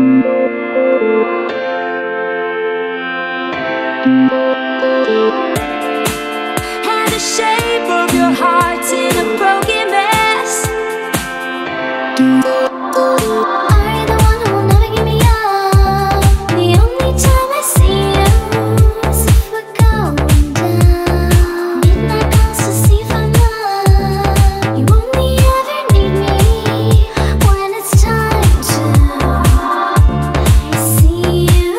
And the shape of your heart's in a broken mess. Are you the one who will never give me up? The only time I see you is if we're going down. Midnight calls to see if I'm love. You only ever need me when it's time to. I see you.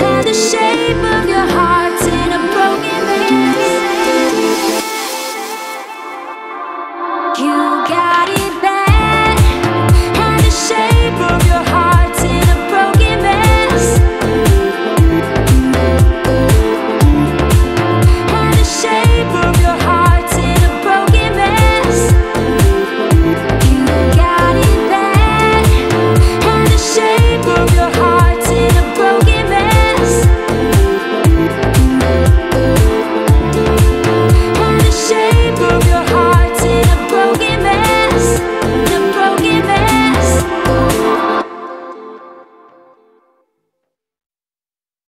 And the